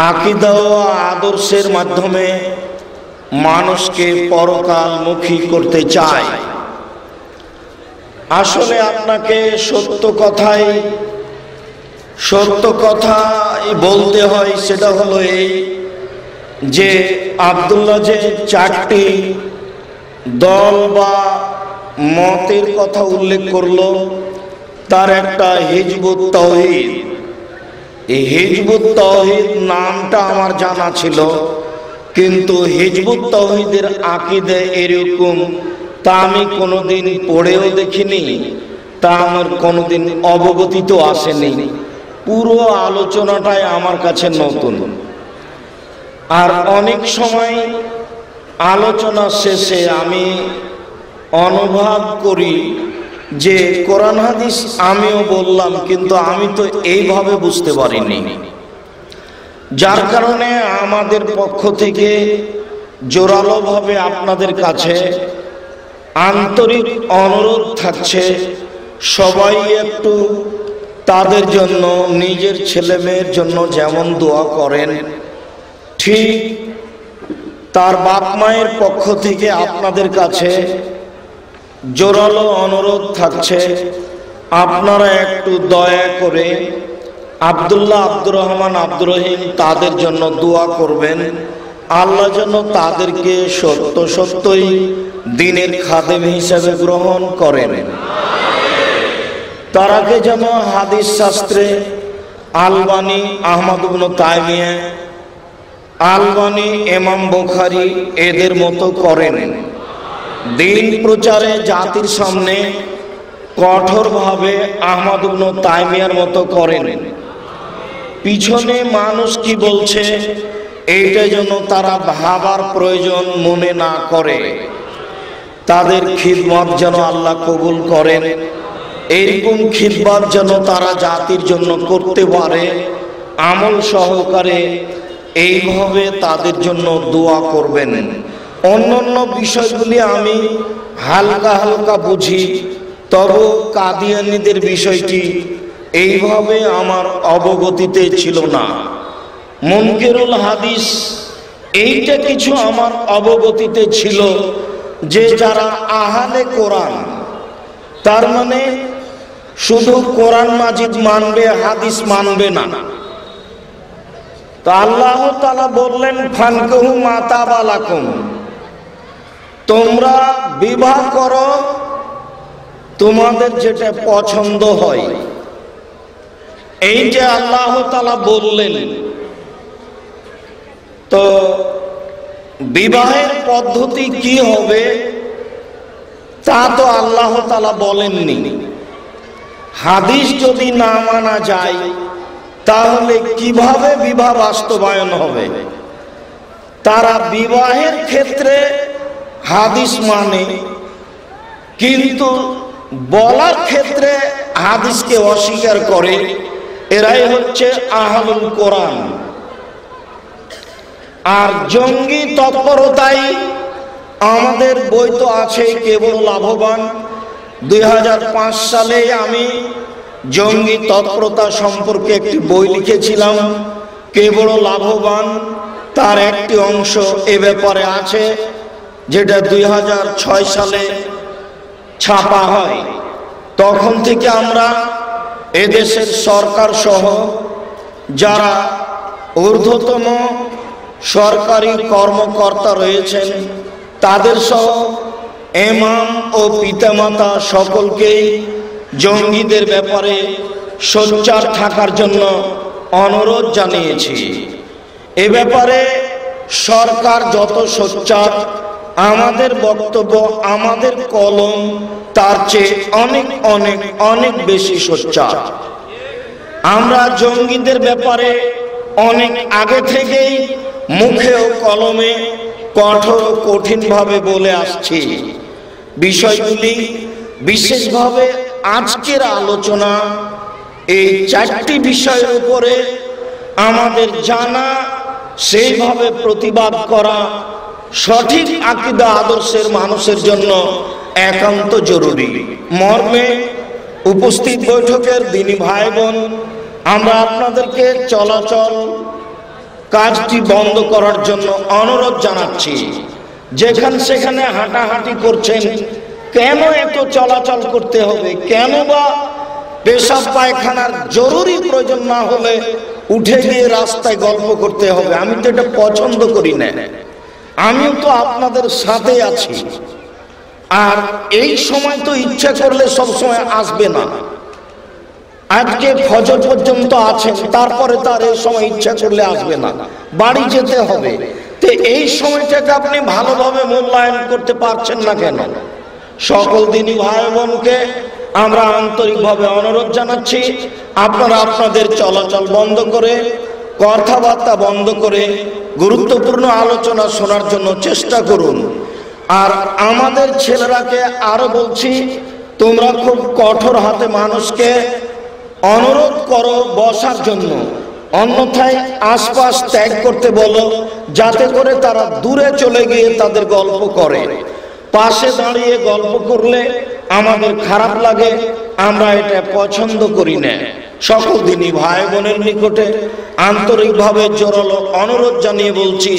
आकिदा ও आदर्शेर माध्यमे मानुषके परकालमुखी करते चाय। आसले आपनाके सत्य कथाई बोलते हय। सेटा हलो एई जे आब्दुल्लाह जे चारटी दल बा मतेर कथा उल्लेख करलो तार एकटा हिजबुत तौहीद। हिजबुत तौहीद नामटा आमार जाना छिलो किन्तु हिजबुत तौहीदेर आकिदे एरकम ता आमि कोनोदिन पढ़ेओ देखिनि, ता आमार कोनोदिन अवगतितो आसेनि। पुरो आलोचनाटाई आमार काछे नतुन। आर अनेक समय आलोचना शेषे आमि अनुभव करी जे कुरान हादिस आमिओ बोल्लाम किन्तु आमि तो एइभावे बुझते पारिनि, जार कारणे आमादेर पक्ष थेके जोरालोभावे आपनादेर काछे आंतरिक अनुरोध थाकछे सबाई एकटु तादेर जन्नो निजेर छेले मेयेर जन्नो जेमन दोया करेन ठीक तार बाप मायेर पक्ष थेके आपनादेर काछे जोरालो अनुरोध थाकछे आपनारा एकटु दया करे আব্দুল্লাহ আব্দুর রহমান আব্দুর রহিম তাদের জন্য দোয়া করবেন। আল্লাহ যেন তাদেরকে সত্য সত্যই দ্বীনের খাদেম হিসেবে গ্রহণ করেন। তারাকে যেন হাদিস শাস্ত্রে আলবানী আহমদ ইবনে তাইমিয়া আলবানী ইমাম বুখারী এদের মতো করেন। দ্বীন প্রচারে জাতির সামনে কঠোরভাবে আহমদ ইবনে তাইমিয়ার মতো করেন। পিছনে মানুষ কি বলছে এইটা যেন তারা ভাবার প্রয়োজন মনে না করে, তাদের খিদমত যেন আল্লাহ কবুল করেন। এইরকম খিদমত যেন তারা জাতির জন্য করতে পারে আমল সহকারে। এইভাবে তাদের জন্য দোয়া করবেন। অন্যান্য বিষয়গুলি আমি হালকা হালকা বুঝি, তবে কাদিয়ানীদের বিষয়টি এইভাবে আমার অবগতিতে ছিল না। মুনকিরুল হাদিস এইটা কিছু আমার অবগতিতে ছিল যে যারা আহলে কোরআন, তার মানে শুধু কোরআন মাজিদ মানবে হাদিস মানবে না। তো আল্লাহ তাআলা বললেন ফানকুহু মা তাবালাকুম, তোমরা বিবাহ করো তোমাদের যেটা পছন্দ হয়। এই যে আল্লাহ তাআলা বললেন, তো বিবাহের পদ্ধতি কি হবে তা তো আল্লাহ তাআলা বলেননি। হাদিস যদি না মানা যায় তাহলে কিভাবে বিবাহ বাস্তবায়ন হবে? তারা বিবাহের ক্ষেত্রে হাদিস মানে কিন্তু বলার ক্ষেত্রে হাদিসকে অস্বীকার করে। এরাই হচ্ছে আহলুল কোরআন। আর জঙ্গি তৎপরতায় আমাদের বই তো আছে কেবল লাভবান। 2005 সালে আমি জঙ্গি তৎপরতা সম্পর্কে একটি বই লিখেছিলাম, কেবল লাভবান। তার একটি অংশ এ ব্যাপারে আছে যেটা 2006 সালে ছাপা হয়। তখন থেকে আমরা এদেশের সরকার সহ যারা ঊর্ধ্বতম সরকারি কর্মকর্তা রয়েছেন তাদের সহ ইমাম ও পিতামাতা সকলকেই জঙ্গিদের ব্যাপারে সোচ্চার থাকার জন্য অনুরোধ জানিয়েছি। এ ব্যাপারে সরকার যত সোচ্চার, আমাদের বক্তব্য আমাদের কলম তার চেয়ে অনেক অনেক অনেক বেশি সোচ্চার। আমরা জঙ্গিদের ব্যাপারে অনেক আগে থেকেই মুখে ও কলমে কঠোর কঠিনভাবে বলে আসছি। বিষয়গুলি বিশেষভাবে আজকের আলোচনা এই চারটি বিষয়ের উপরে আমাদের জানা, সেইভাবে প্রতিবাদ করা সঠিক আকীদা আদর্শের মানুষের জন্য একান্ত জরুরি। মর্মে উপস্থিত বৈঠকের দিনী ভাই বোন, আমরা আপনাদেরকে চলাচল কাজটি বন্ধ করার জন্য অনুরোধ জানাচ্ছি। যেখান সেখানে হাঁটাহাঁটি করছেন, কেন এত চলাচল করতে হবে? কেন বা পেশাব পায়খানার জরুরি প্রয়োজন না হলে উঠে গিয়ে রাস্তায় গল্প করতে হবে? আমি তো এটা পছন্দ করি না। আমিও তো আপনাদের সাথে আছি। আর এই সময় তো ইচ্ছা করলে সব সময় আসবে না। আজকে ফজর পর্যন্ত আছেন, তারপরে তার এই সময় ইচ্ছা করলে আসবে না, বাড়ি যেতে হবে। তো এই সময়টাকে আপনি ভালোভাবে মূল্যায়ন করতে পারছেন না কেন? সকল দিনই ভাই বোনকে আমরা আন্তরিকভাবে অনুরোধ জানাচ্ছি, আপনারা আপনাদের চলাচল বন্ধ করে, কথাবার্তা বন্ধ করে গুরুত্বপূর্ণ আলোচনা শোনার জন্য চেষ্টা করুন। আর আমাদের ছেলেরাকে আরো বলছি, তোমরা খুব কঠোর হাতে মানুষকে অনুরোধ করো বসার জন্য, অন্যথায় আশপাশ ত্যাগ করতে বলো, যাতে করে তারা দূরে চলে গিয়ে তাদের গল্প করে। পাশে দাঁড়িয়ে গল্প করলে আমাদের খারাপ লাগে, আমরা এটা পছন্দ করি না। সকল দিনই ভাই বোনের নিকটে আন্তরিকভাবে জোরালো অনুরোধ জানিয়ে বলছি।